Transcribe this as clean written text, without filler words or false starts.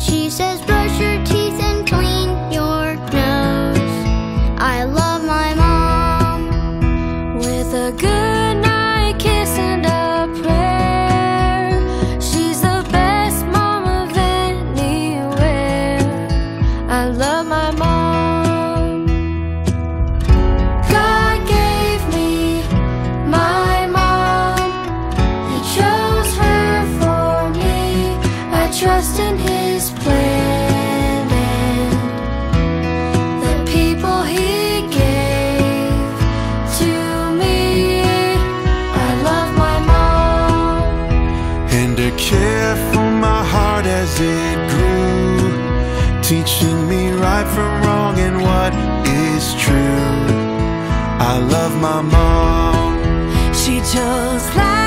she says, brush your teeth and clean your nose. I love my mom with a good night kiss and a prayer. She's the best mom of anywhere. I love my mom. God gave me my mom. He chose her for me. I trust in Him. Care for my heart as it grew, teaching me right from wrong and what is true. I love my mom. She chose life.